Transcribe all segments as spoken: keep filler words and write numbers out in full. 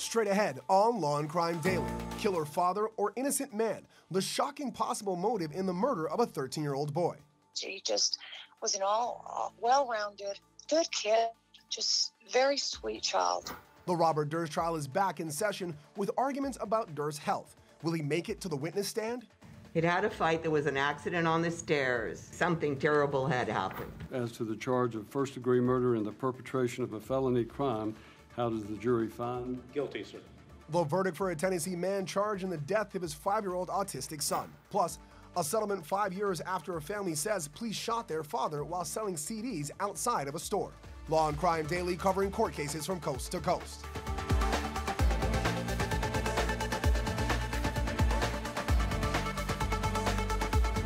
Straight ahead on Law and Crime Daily, killer father or innocent man, the shocking possible motive in the murder of a thirteen-year-old boy. He just was an all well-rounded, good kid, just very sweet child. The Robert Durst trial is back in session with arguments about Durst's health. Will he make it to the witness stand? He'd had a fight, there was an accident on the stairs. Something terrible had happened. As to the charge of first-degree murder and the perpetration of a felony crime, how does the jury find? Guilty, sir. The verdict for a Tennessee man charged in the death of his five-year-old autistic son. Plus, a settlement five years after a family says police shot their father while selling C Ds outside of a store. Law and Crime Daily, covering court cases from coast to coast.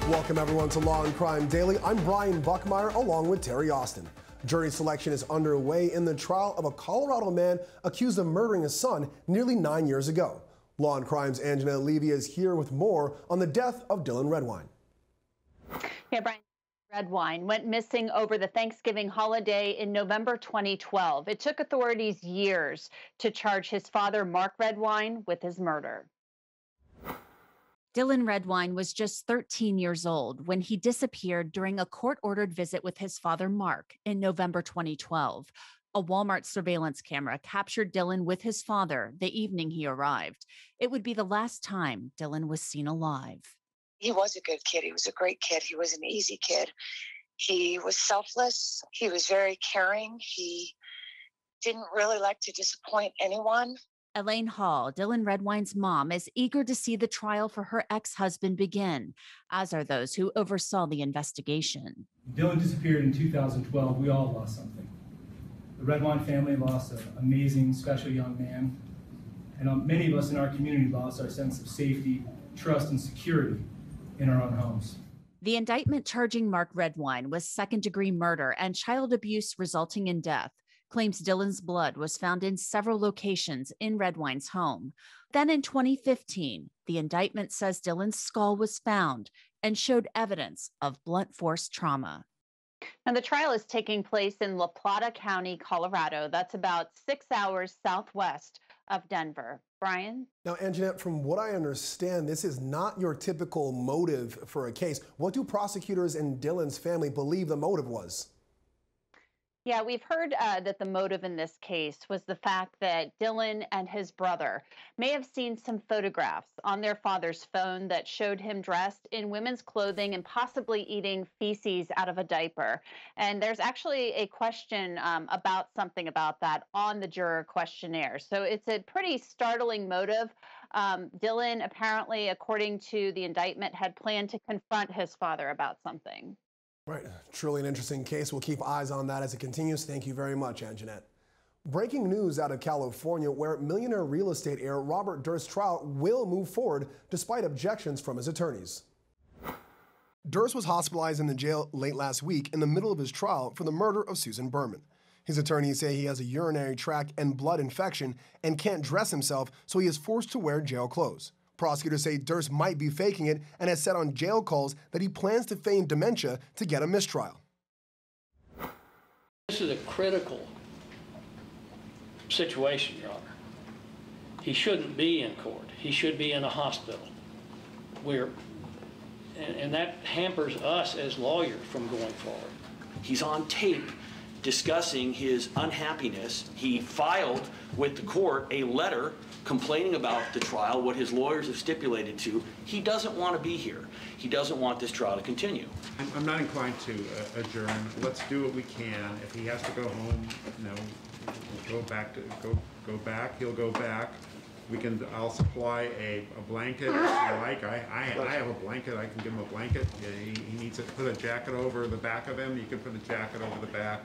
Welcome, everyone, to Law and Crime Daily. I'm Brian Buckmire, along with Terri Austin. Jury selection is underway in the trial of a Colorado man accused of murdering his son nearly nine years ago. Law and Crime's Angela Levy is here with more on the death of Dylan Redwine. Yeah, Brian. Redwine went missing over the Thanksgiving holiday in November twenty twelve. It took authorities years to charge his father, Mark Redwine, with his murder. Dylan Redwine was just thirteen years old when he disappeared during a court-ordered visit with his father, Mark, in November twenty twelve. A Walmart surveillance camera captured Dylan with his father the evening he arrived. It would be the last time Dylan was seen alive. He was a good kid. He was a great kid. He was an easy kid. He was selfless. He was very caring. He didn't really like to disappoint anyone. Elaine Hall, Dylan Redwine's mom, is eager to see the trial for her ex-husband begin, as are those who oversaw the investigation. Dylan disappeared in two thousand twelve. We all lost something. The Redwine family lost an amazing, special young man. And many of us in our community lost our sense of safety, trust, and security in our own homes. The indictment charging Mark Redwine with second-degree murder and child abuse resulting in death claims Dylan's blood was found in several locations in Redwine's home. Then in twenty fifteen, the indictment says Dylan's skull was found and showed evidence of blunt force trauma. And the trial is taking place in La Plata County, Colorado. That's about six hours southwest of Denver. Brian? Now, Anjanette, from what I understand, this is not your typical motive for a case. What do prosecutors and Dylan's family believe the motive was? Yeah, we've heard uh, that the motive in this case was the fact that Dylan and his brother may have seen some photographs on their father's phone that showed him dressed in women's clothing and possibly eating feces out of a diaper. And there's actually a question um, about something about that on the juror questionnaire. So it's a pretty startling motive. Um, Dylan, apparently, according to the indictment, had planned to confront his father about something. Right. Truly an interesting case. We'll keep eyes on that as it continues. Thank you very much, Anjanette. Breaking news out of California, where millionaire real estate heir Robert Durst's trial will move forward despite objections from his attorneys. Durst was hospitalized in the jail late last week in the middle of his trial for the murder of Susan Berman. His attorneys say he has a urinary tract and blood infection and can't dress himself, so he is forced to wear jail clothes. Prosecutors say Durst might be faking it and has said on jail calls that he plans to feign dementia to get a mistrial. This is a critical situation, Your Honor. He shouldn't be in court. He should be in a hospital. We're, and, and that hampers us as lawyers from going forward. He's on tape discussing his unhappiness. He filed with the court a letter complaining about the trial, what his lawyers have stipulated to. He doesn't want to be here. He doesn't want this trial to continue. I'm not inclined to uh, adjourn. Let's do what we can. If he has to go home, you know, we'll go back to go go back. He'll go back. We can. I'll supply a, a blanket if you like. I, I I have a blanket. I can give him a blanket. He, he needs to put a jacket over the back of him. You can put a jacket over the back.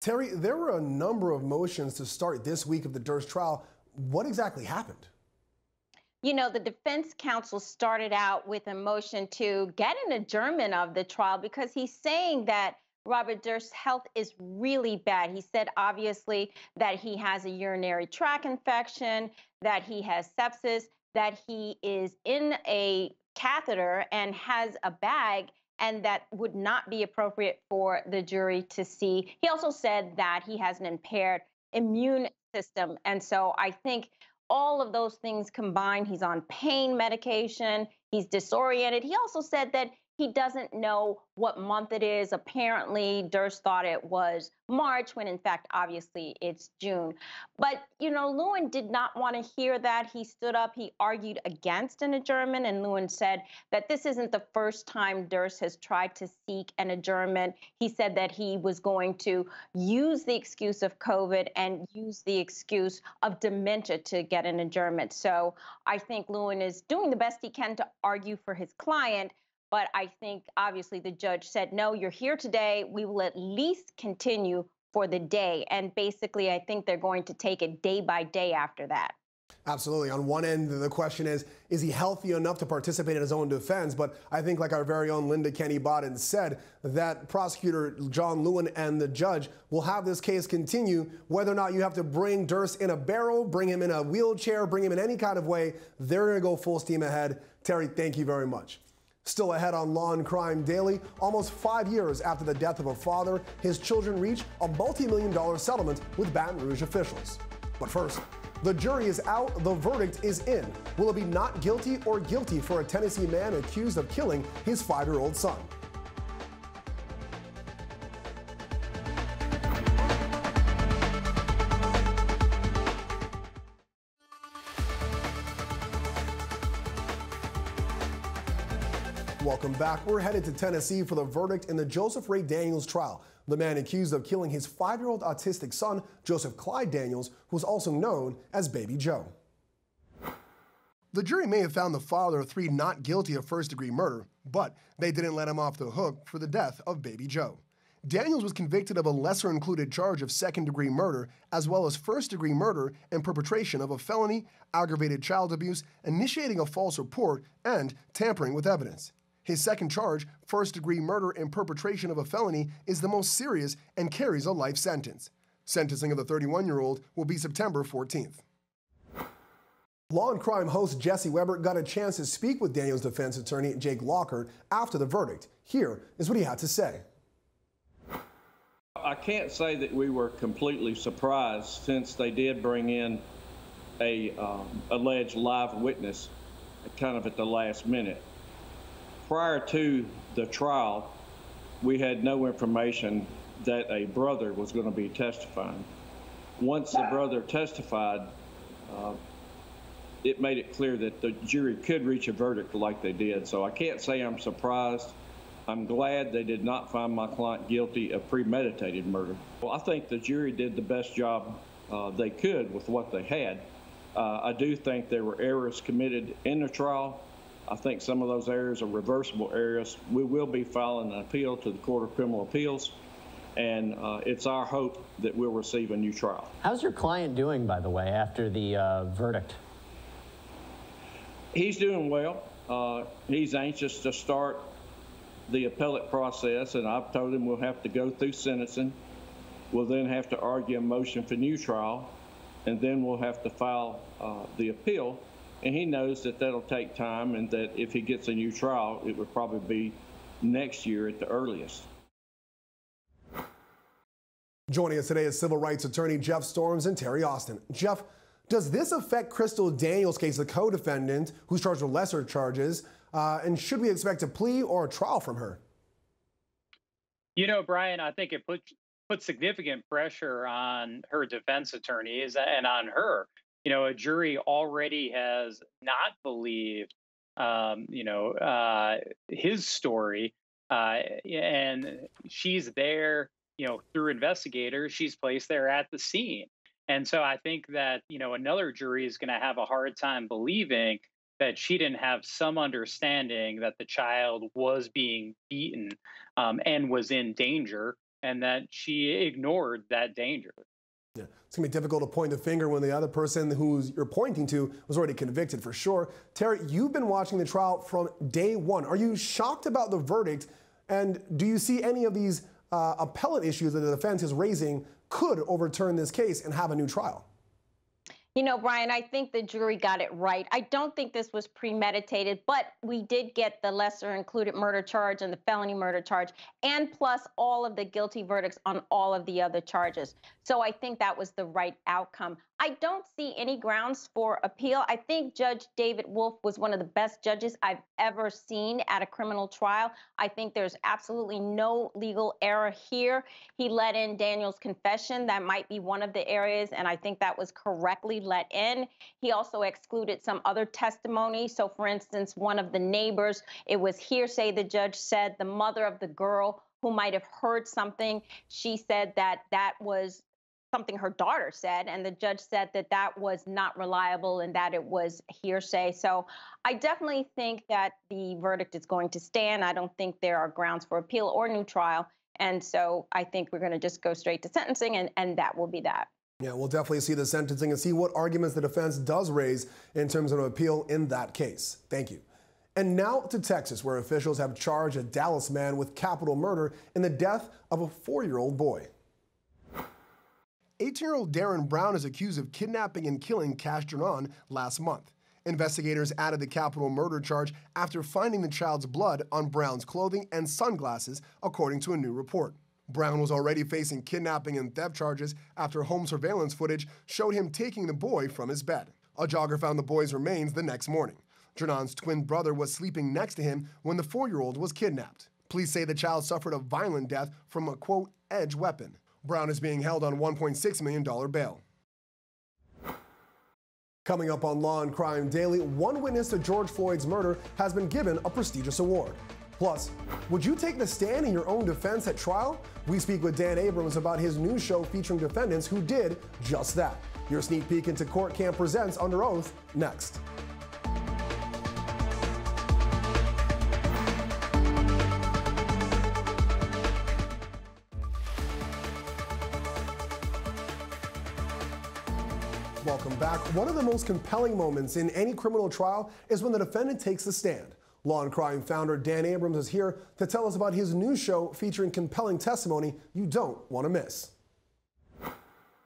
Terry, there were a number of motions to start this week of the Durst trial. What exactly happened? You know, the defense counsel started out with a motion to get an adjournment of the trial because he's saying that Robert Durst's health is really bad. He said, obviously, that he has a urinary tract infection, that he has sepsis, that he is in a catheter and has a bag, and that would not be appropriate for the jury to see. He also said that he has an impaired immune system. And so I think all of those things combined, he's on pain medication, he's disoriented. He also said that he doesn't know what month it is. Apparently, Durst thought it was March, when in fact, obviously, it's June. But, you know, Lewin did not want to hear that. He stood up, he argued against an adjournment, and Lewin said that this isn't the first time Durst has tried to seek an adjournment. He said that he was going to use the excuse of COVID and use the excuse of dementia to get an adjournment. So I think Lewin is doing the best he can to argue for his client. But I think, obviously, the judge said, no, you're here today. We will at least continue for the day. And basically, I think they're going to take it day by day after that. Absolutely. On one end, the question is, is he healthy enough to participate in his own defense? But I think, like our very own Linda Kenney Bodden said, that prosecutor John Lewin and the judge will have this case continue. Whether or not you have to bring Durst in a barrel, bring him in a wheelchair, bring him in any kind of way, they're going to go full steam ahead. Terri, thank you very much. Still ahead on Law and Crime Daily, almost five years after the death of a father, his children reach a multi-million dollar settlement with Baton Rouge officials. But first, the jury is out, the verdict is in. Will it be not guilty or guilty for a Tennessee man accused of killing his five-year-old son? Welcome back. We're headed to Tennessee for the verdict in the Joseph Ray Daniels trial. The man accused of killing his five-year-old autistic son, Joseph Clyde Daniels, who was also known as Baby Joe. The jury may have found the father of three not guilty of first-degree murder, but they didn't let him off the hook for the death of Baby Joe. Daniels was convicted of a lesser-included charge of second-degree murder, as well as first-degree murder and perpetration of a felony, aggravated child abuse, initiating a false report, and tampering with evidence. His second charge, first-degree murder and perpetration of a felony, is the most serious and carries a life sentence. Sentencing of the thirty-one-year-old will be September fourteenth. Law and Crime host Jesse Weber got a chance to speak with Daniels' defense attorney, Jake Lockhart, after the verdict. Here is what he had to say. I can't say that we were completely surprised, since they did bring in an um, alleged live witness kind of at the last minute. Prior to the trial, we had no information that a brother was going to be testifying. Once the brother testified, uh, it made it clear that the jury could reach a verdict like they did. So I can't say I'm surprised. I'm glad they did not find my client guilty of premeditated murder. Well, I think the jury did the best job uh, they could with what they had. Uh, I do think there were errors committed in the trial. I think some of those areas are reversible areas. We will be filing an appeal to the Court of Criminal Appeals, and uh, it's our hope that we'll receive a new trial. How's your client doing, by the way, after the uh, verdict? He's doing well. Uh, he's anxious to start the appellate process, and I've told him we'll have to go through sentencing. We'll then have to argue a motion for new trial, and then we'll have to file uh, the appeal. And he knows that that'll take time, and that if he gets a new trial, it would probably be next year at the earliest. Joining us today is civil rights attorney Jeff Storms and Terri Austin. Jeff, does this affect Crystal Daniels' case, the co-defendant who's charged with lesser charges? Uh, and should we expect a plea or a trial from her? You know, Brian, I think it puts put significant pressure on her defense attorneys and on her. You know, a jury already has not believed, um, you know, uh, his story, uh, and she's there, you know, through investigators, she's placed there at the scene. And so I think that, you know, another jury is going to have a hard time believing that she didn't have some understanding that the child was being beaten um, and was in danger, and that she ignored that danger. Yeah. It's going to be difficult to point the finger when the other person who you're pointing to was already convicted, for sure. Terri, you've been watching the trial from day one. Are you shocked about the verdict? And do you see any of these uh, appellate issues that the defense is raising could overturn this case and have a new trial? You know, Brian, I think the jury got it right. I don't think this was premeditated, but we did get the lesser included murder charge and the felony murder charge, and plus all of the guilty verdicts on all of the other charges. So I think that was the right outcome. I don't see any grounds for appeal. I think Judge David Wolf was one of the best judges I've ever seen at a criminal trial. I think there's absolutely no legal error here. He let in Daniels' confession. That might be one of the areas, and I think that was correctly let in. He also excluded some other testimony. So, for instance, one of the neighbors, it was hearsay, the judge said, the mother of the girl who might have heard something, she said that that was something her daughter said, and the judge said that that was not reliable and that it was hearsay. So I definitely think that the verdict is going to stand. I don't think there are grounds for appeal or new trial. And so I think we're going to just go straight to sentencing, and, and that will be that. Yeah, we'll definitely see the sentencing and see what arguments the defense does raise in terms of an appeal in that case. Thank you. And now to Texas, where officials have charged a Dallas man with capital murder in the death of a four-year-old boy. eighteen-year-old Darren Brown is accused of kidnapping and killing Cash Jernon last month. Investigators added the capital murder charge after finding the child's blood on Brown's clothing and sunglasses, according to a new report. Brown was already facing kidnapping and theft charges after home surveillance footage showed him taking the boy from his bed. A jogger found the boy's remains the next morning. Jernon's twin brother was sleeping next to him when the four-year-old was kidnapped. Police say the child suffered a violent death from a, quote, edge weapon. Brown is being held on one point six million dollar bail. Coming up on Law and Crime Daily, one witness to George Floyd's murder has been given a prestigious award. Plus, would you take the stand in your own defense at trial? We speak with Dan Abrams about his new show featuring defendants who did just that. Your sneak peek into Court Cam presents Under Oath next. Welcome back. One of the most compelling moments in any criminal trial is when the defendant takes the stand. Law and Crime founder Dan Abrams is here to tell us about his new show featuring compelling testimony you don't want to miss.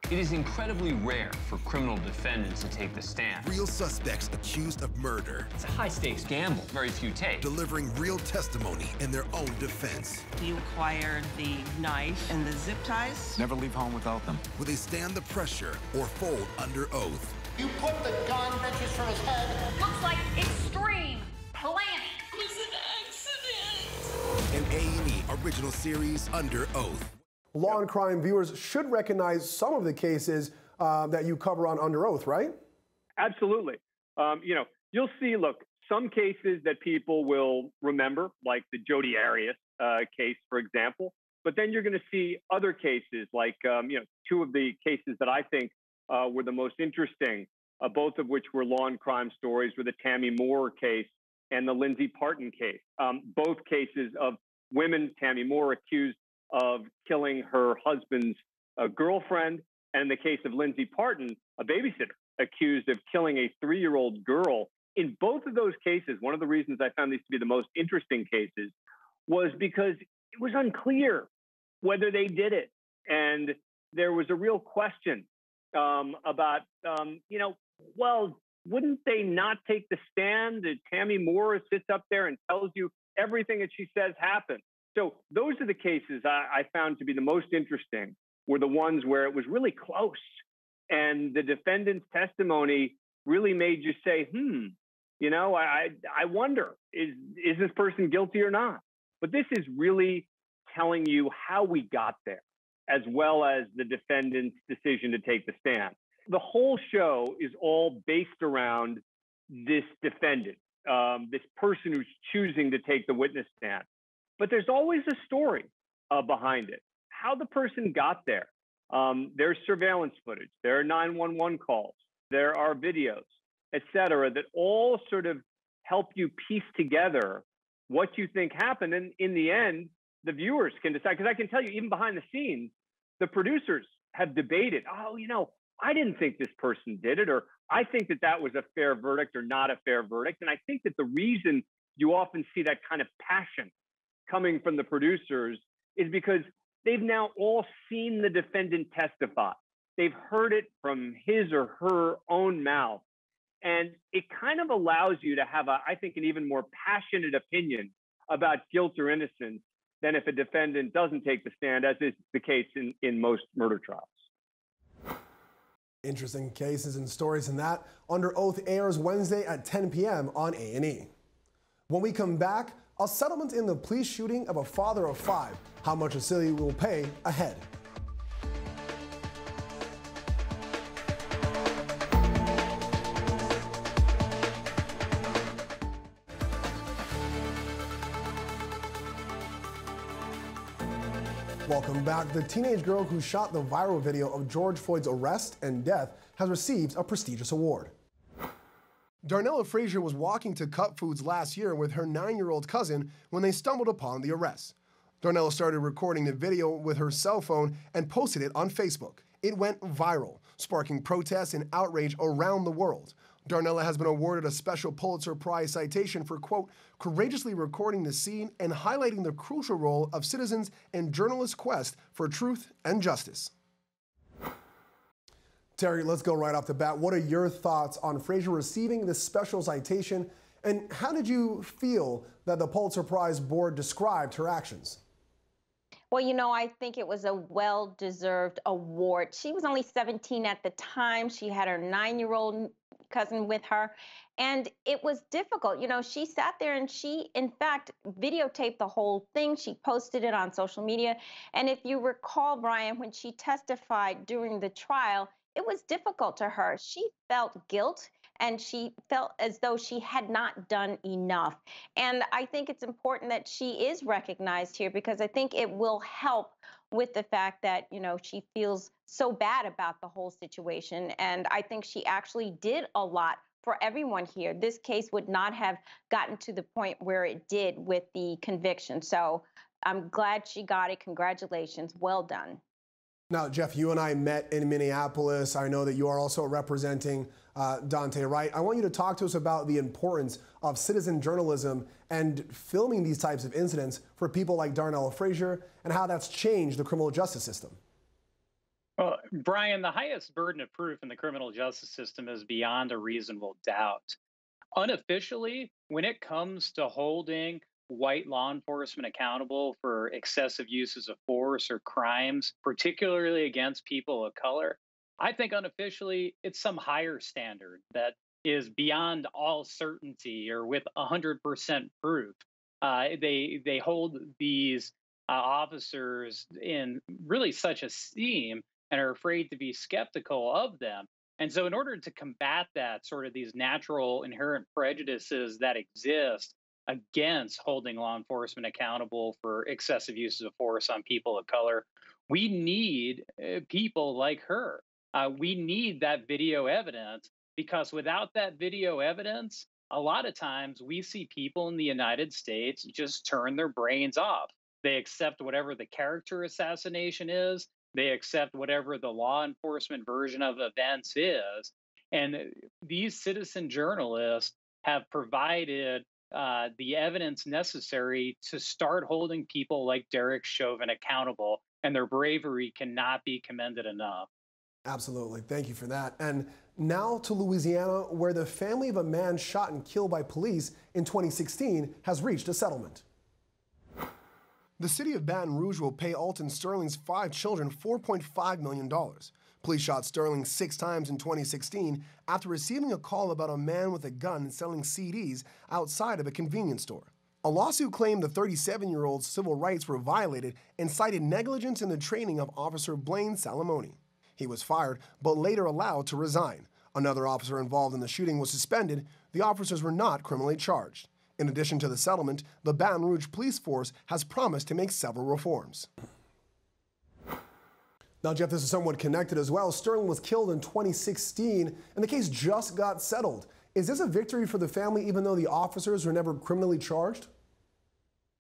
It is incredibly rare for criminal defendants to take the stand. Real suspects accused of murder. It's a high-stakes gamble. Very few take. Delivering real testimony in their own defense. We acquired the knife and the zip ties. Never leave home without them. Will they stand the pressure or fold under oath? You put the gun bitches from his head. Looks like extreme planning. It was an accident. An A and E original series, Under Oath. Law and Crime viewers should recognize some of the cases uh, that you cover on Under Oath, right? Absolutely. Um, you know, you'll see, look, some cases that people will remember, like the Jodi Arias uh, case, for example. But then you're going to see other cases, like, um, you know, two of the cases that I think uh, were the most interesting, uh, both of which were Law and Crime stories, were the Tammy Moore case and the Lindsay Parton case. Um, both cases of women, Tammy Moore, accused of killing her husband's uh, girlfriend, and in the case of Lindsay Parton, a babysitter accused of killing a three-year-old girl. In both of those cases, one of the reasons I found these to be the most interesting cases was because it was unclear whether they did it. And there was a real question um, about, um, you know, well, wouldn't they not take the stand? And Tammy Moore sits up there and tells you everything that she says happened. So those are the cases I, I found to be the most interesting, were the ones where it was really close. And the defendant's testimony really made you say, hmm, you know, I, I wonder, is, is this person guilty or not? But this is really telling you how we got there, as well as the defendant's decision to take the stand. The whole show is all based around this defendant, um, this person who's choosing to take the witness stand. But there's always a story uh, behind it, how the person got there. Um, there's surveillance footage, there are nine one one calls, there are videos, et cetera, that all sort of help you piece together what you think happened. And in the end, the viewers can decide, because I can tell you, even behind the scenes, the producers have debated, oh, you know, I didn't think this person did it, or I think that that was a fair verdict or not a fair verdict. And I think that the reason you often see that kind of passion coming from the producers is because they've now all seen the defendant testify. They've heard it from his or her own mouth. And it kind of allows you to have, a, I think, an even more passionate opinion about guilt or innocence than if a defendant doesn't take the stand, as is the case in, in most murder trials. Interesting cases and stories, and that Under Oath airs Wednesday at ten p m on A and E. When we come back, a settlement in the police shooting of a father of five. How much a city will pay ahead. Welcome back. The teenage girl who shot the viral video of George Floyd's arrest and death has received a prestigious award. Darnella Frazier was walking to Cup Foods last year with her nine-year-old cousin when they stumbled upon the arrest. Darnella started recording the video with her cell phone and posted it on Facebook. It went viral, sparking protests and outrage around the world. Darnella has been awarded a special Pulitzer Prize citation for, quote, courageously recording the scene and highlighting the crucial role of citizens and journalists' quest for truth and justice. Terry, let's go right off the bat. What are your thoughts on Frazier receiving this special citation, and how did you feel that the Pulitzer Prize board described her actions? Well, you know, I think it was a well-deserved award. She was only seventeen at the time. She had her nine-year-old cousin with her, and it was difficult. You know, she sat there and she, in fact, videotaped the whole thing. She posted it on social media. And if you recall, Brian, when she testified during the trial, it was difficult to her. She felt guilt, and she felt as though she had not done enough. And I think it's important that she is recognized here, because I think it will help with the fact that, you know, she feels so bad about the whole situation. And I think she actually did a lot for everyone here. This case would not have gotten to the point where it did with the conviction. So I'm glad she got it. Congratulations. Well done. Now, Jeff, you and I met in Minneapolis. I know that you are also representing uh, Dante Wright. I want you to talk to us about the importance of citizen journalism and filming these types of incidents for people like Darnella Frazier, and how that's changed the criminal justice system. Well, Brian, the highest burden of proof in the criminal justice system is beyond a reasonable doubt. Unofficially, when it comes to holding white law enforcement accountable for excessive uses of force or crimes, particularly against people of color, I think unofficially it's some higher standard that is beyond all certainty or with one hundred percent proof. Uh, they, they hold these uh, officers in really such esteem and are afraid to be skeptical of them. And so in order to combat that, sort of these natural inherent prejudices that exist against holding law enforcement accountable for excessive uses of force on people of color, we need people like her. Uh, we need that video evidence, because without that video evidence, a lot of times we see people in the United States just turn their brains off. They accept whatever the character assassination is. They accept whatever the law enforcement version of events is. And these citizen journalists have provided Uh, the evidence necessary to start holding people like Derek Chauvin accountable, and their bravery cannot be commended enough. Absolutely. Thank you for that. And now to Louisiana, where the family of a man shot and killed by police in twenty sixteen has reached a settlement. The city of Baton Rouge will pay Alton Sterling's five children four point five million dollars. Police shot Sterling six times in twenty sixteen after receiving a call about a man with a gun selling C Ds outside of a convenience store. A lawsuit claimed the thirty-seven-year-old's civil rights were violated and cited negligence in the training of Officer Blaine Salamone. He was fired, but later allowed to resign. Another officer involved in the shooting was suspended. The officers were not criminally charged. In addition to the settlement, the Baton Rouge police force has promised to make several reforms. Now, Jeff, this is somewhat connected as well. Sterling was killed in twenty sixteen, and the case just got settled. Is this a victory for the family, even though the officers were never criminally charged?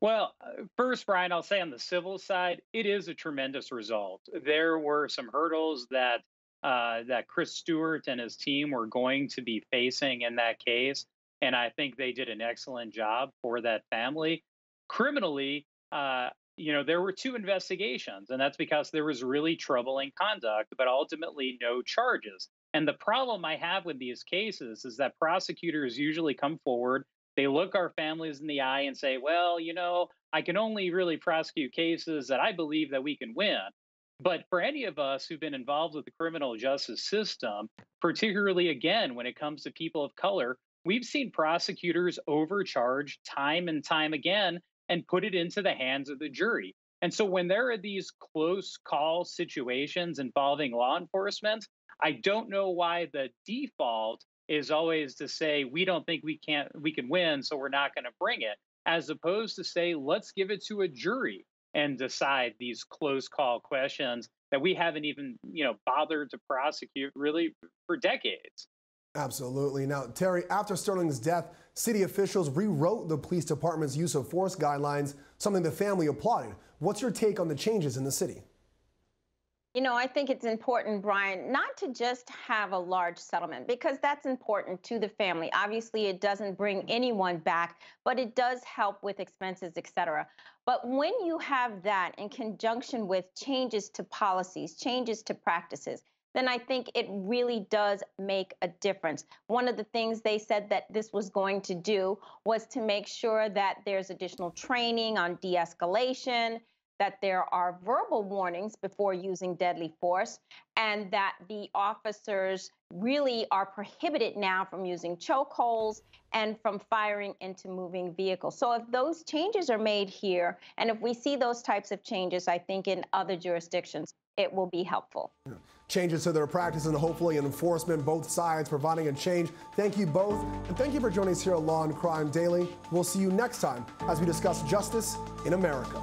Well, first, Brian, I'll say on the civil side, it is a tremendous result. There were some hurdles that uh, that Chris Stewart and his team were going to be facing in that case, and I think they did an excellent job for that family. Criminally, uh, you know, there were two investigations, and that's because there was really troubling conduct, but ultimately no charges. And the problem I have with these cases is that prosecutors usually come forward, they look our families in the eye and say, well, you know, I can only really prosecute cases that I believe that we can win. But for any of us who've been involved with the criminal justice system, particularly, again, when it comes to people of color, we've seen prosecutors overcharge time and time again and put it into the hands of the jury. And so when there are these close call situations involving law enforcement, I don't know why the default is always to say, we don't think we can't, we can win, so we're not going to bring it, as opposed to say, let's give it to a jury and decide these close call questions that we haven't even, you know, bothered to prosecute really for decades. Absolutely. Now, Terry, after Sterling's death, city officials rewrote the police department's use of force guidelines, something the family applauded. What's your take on the changes in the city? You know, I think it's important, Brian, not to just have a large settlement, because that's important to the family. Obviously, it doesn't bring anyone back, but it does help with expenses, et cetera. But when you have that in conjunction with changes to policies, changes to practices, then I think it really does make a difference. One of the things they said that this was going to do was to make sure that there's additional training on de-escalation, that there are verbal warnings before using deadly force, and that the officers really are prohibited now from using chokeholds and from firing into moving vehicles. So if those changes are made here, and if we see those types of changes, I think in other jurisdictions, it will be helpful. Yeah. Changes to their practice and hopefully enforcement, both sides providing a change. Thank you both, and thank you for joining us here at Law and Crime Daily. We'll see you next time as we discuss justice in America.